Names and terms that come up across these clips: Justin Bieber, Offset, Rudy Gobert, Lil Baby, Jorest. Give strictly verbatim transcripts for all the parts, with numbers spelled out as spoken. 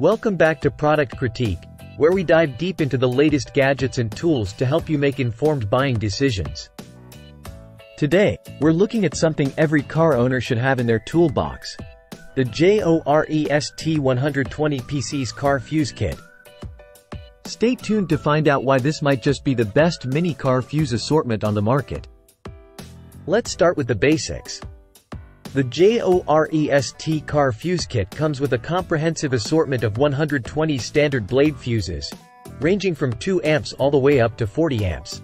Welcome back to Product Critique, where we dive deep into the latest gadgets and tools to help you make informed buying decisions. Today, we're looking at something every car owner should have in their toolbox: the Jorest one hundred twenty pieces Car Fuse Kit. Stay tuned to find out why this might just be the best mini car fuse assortment on the market. Let's start with the basics. The Jorest Car Fuse Kit comes with a comprehensive assortment of one hundred twenty standard blade fuses, ranging from two amps all the way up to forty amps.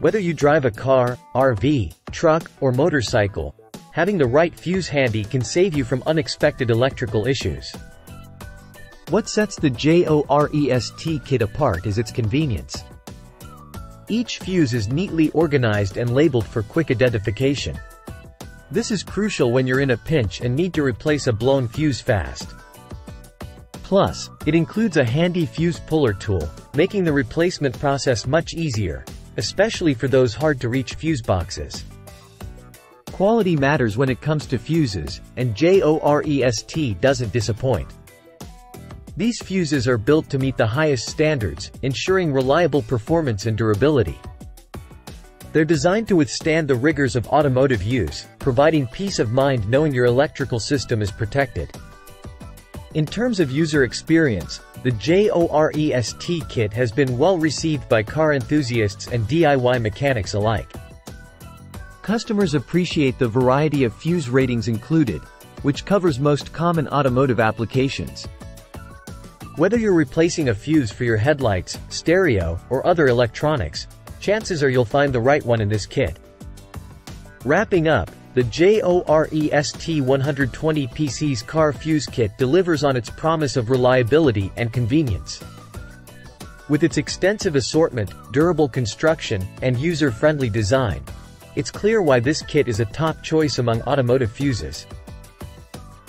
Whether you drive a car, R V, truck, or motorcycle, having the right fuse handy can save you from unexpected electrical issues. What sets the Jorest kit apart is its convenience. Each fuse is neatly organized and labeled for quick identification. This is crucial when you're in a pinch and need to replace a blown fuse fast. Plus, it includes a handy fuse puller tool, making the replacement process much easier, especially for those hard-to-reach fuse boxes. Quality matters when it comes to fuses, and Jorest doesn't disappoint. These fuses are built to meet the highest standards, ensuring reliable performance and durability. They're designed to withstand the rigors of automotive use, providing peace of mind knowing your electrical system is protected. In terms of user experience, the Jorest kit has been well received by car enthusiasts and D I Y mechanics alike. Customers appreciate the variety of fuse ratings included, which covers most common automotive applications. Whether you're replacing a fuse for your headlights, stereo, or other electronics, chances are you'll find the right one in this kit. Wrapping up, the Jorest one hundred twenty pieces Car Fuse Kit delivers on its promise of reliability and convenience. With its extensive assortment, durable construction, and user-friendly design, it's clear why this kit is a top choice among automotive fuses.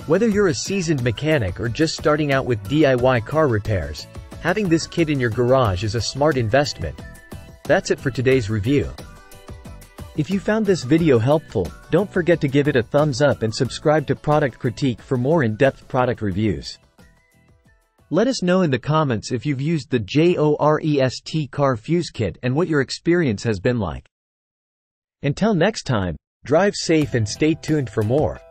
Whether you're a seasoned mechanic or just starting out with D I Y car repairs, having this kit in your garage is a smart investment. That's it for today's review. If you found this video helpful, don't forget to give it a thumbs up and subscribe to Product Critique for more in-depth product reviews. Let us know in the comments if you've used the Jorest Car Fuse Kit and what your experience has been like. Until next time, drive safe and stay tuned for more.